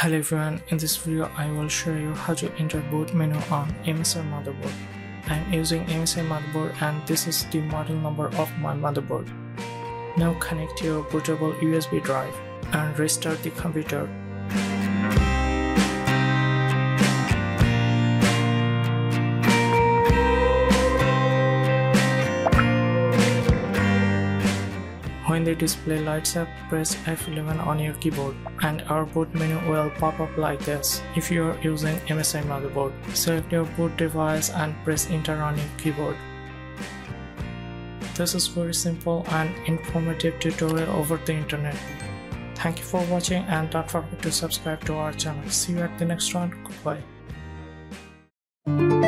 Hello everyone, in this video I will show you how to enter boot menu on MSI motherboard. I am using MSI motherboard and this is the model number of my motherboard. Now connect your bootable USB drive and restart the computer. When the display lights up, press F11 on your keyboard and our boot menu will pop up like this. If you are using MSI motherboard, select your boot device and press enter on your keyboard. This is very simple and informative tutorial over the internet. Thank you for watching and don't forget to subscribe to our channel. See you at the next one. Goodbye.